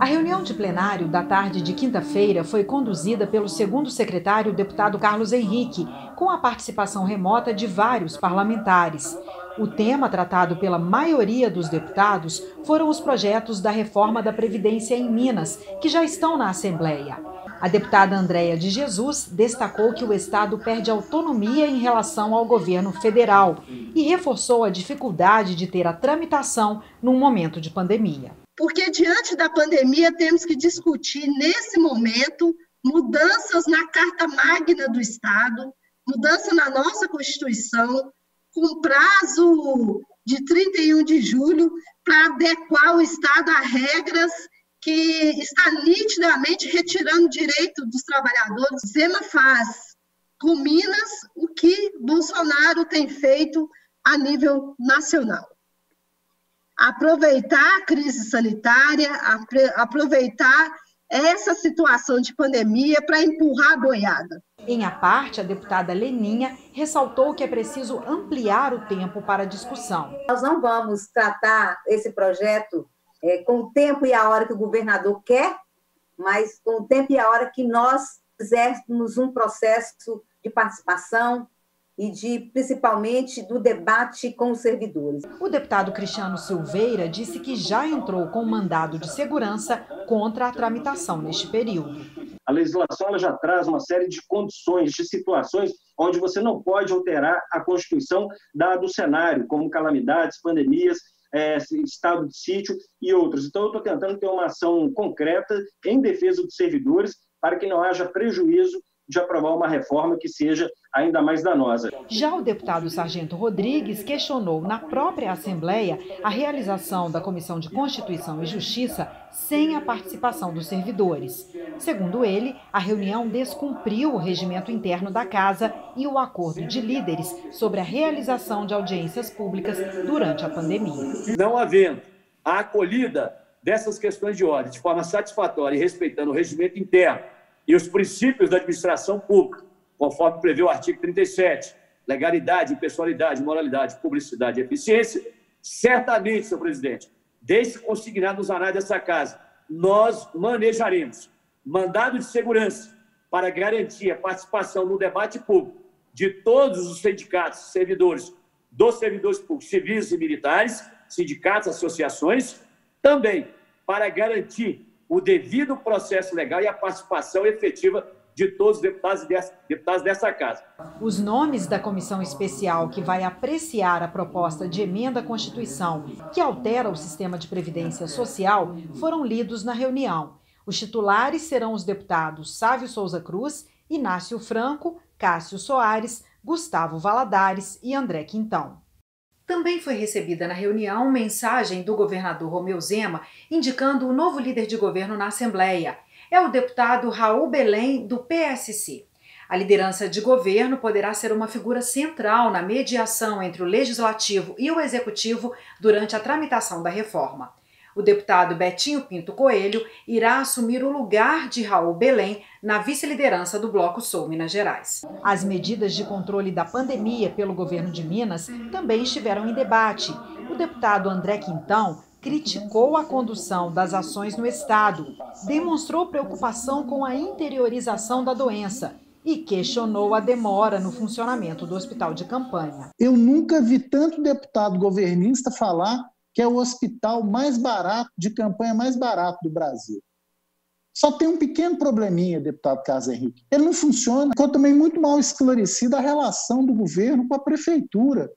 A reunião de plenário da tarde de quinta-feira foi conduzida pelo segundo secretário, o deputado Carlos Henrique, com a participação remota de vários parlamentares. O tema tratado pela maioria dos deputados foram os projetos da reforma da Previdência em Minas, que já estão na Assembleia. A deputada Andrea de Jesus destacou que o Estado perde autonomia em relação ao governo federal e reforçou a dificuldade de ter a tramitação num momento de pandemia. Porque diante da pandemia temos que discutir nesse momento mudanças na Carta Magna do Estado, mudança na nossa Constituição, com prazo de 31 de julho para adequar o Estado a regras que está nitidamente retirando o direito dos trabalhadores. Zema faz com Minas o que Bolsonaro tem feito a nível nacional. Aproveitar a crise sanitária, aproveitar essa situação de pandemia para empurrar a boiada. Em a parte, a deputada Leninha ressaltou que é preciso ampliar o tempo para a discussão. Nós não vamos tratar esse projeto com o tempo e a hora que o governador quer, mas com o tempo e a hora que nós fizermos um processo de participação, e principalmente do debate com os servidores. O deputado Cristiano Silveira disse que já entrou com mandado de segurança contra a tramitação neste período. A legislação ela já traz uma série de condições, de situações onde você não pode alterar a Constituição dado o cenário, como calamidades, pandemias, estado de sítio e outros. Então eu estou tentando ter uma ação concreta em defesa dos servidores para que não haja prejuízo de aprovar uma reforma que seja ainda mais danosa. Já o deputado Sargento Rodrigues questionou na própria Assembleia a realização da Comissão de Constituição e Justiça sem a participação dos servidores. Segundo ele, a reunião descumpriu o regimento interno da Casa e o acordo de líderes sobre a realização de audiências públicas durante a pandemia. Não havendo a acolhida dessas questões de ordem de forma satisfatória e respeitando o regimento interno, e os princípios da administração pública, conforme prevê o artigo 37, legalidade, impessoalidade, moralidade, publicidade e eficiência, certamente, senhor presidente, deixe consignado nos anais dessa casa, nós manejaremos mandado de segurança para garantir a participação no debate público de todos os sindicatos, servidores, dos servidores públicos, civis e militares, sindicatos, associações, também para garantir o devido processo legal e a participação efetiva de todos os deputados dessa casa. Os nomes da comissão especial que vai apreciar a proposta de emenda à Constituição, que altera o sistema de previdência social, foram lidos na reunião. Os titulares serão os deputados Sávio Souza Cruz, Inácio Franco, Cássio Soares, Gustavo Valadares e André Quintão. Também foi recebida na reunião mensagem do governador Romeu Zema indicando o novo líder de governo na Assembleia. É o deputado Raul Belém, do PSC. A liderança de governo poderá ser uma figura central na mediação entre o Legislativo e o Executivo durante a tramitação da reforma. O deputado Betinho Pinto Coelho irá assumir o lugar de Raul Belém na vice-liderança do Bloco Sul Minas Gerais. As medidas de controle da pandemia pelo governo de Minas também estiveram em debate. O deputado André Quintão criticou a condução das ações no Estado, demonstrou preocupação com a interiorização da doença e questionou a demora no funcionamento do hospital de campanha. Eu nunca vi tanto deputado governista falar que é o hospital mais barato, de campanha mais barato do Brasil. Só tem um pequeno probleminha, deputado Carlos Henrique. Ele não funciona. Ficou também muito mal esclarecida a relação do governo com a prefeitura,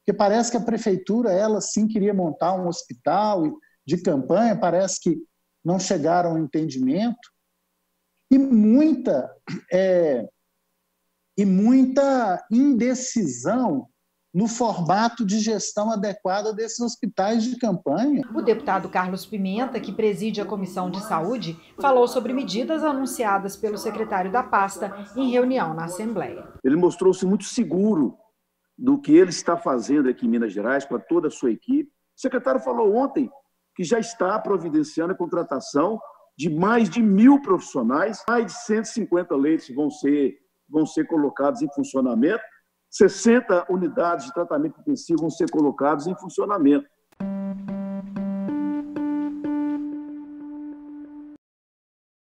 porque parece que a prefeitura, ela sim, queria montar um hospital de campanha, parece que não chegaram ao entendimento. E muita indecisão no formato de gestão adequada desses hospitais de campanha. O deputado Carlos Pimenta, que preside a Comissão de Saúde, falou sobre medidas anunciadas pelo secretário da pasta em reunião na Assembleia. Ele mostrou-se muito seguro do que ele está fazendo aqui em Minas Gerais, para toda a sua equipe. O secretário falou ontem que já está providenciando a contratação de mais de 1.000 profissionais, mais de 150 leitos vão ser colocados em funcionamento, 60 unidades de tratamento intensivo vão ser colocadas em funcionamento.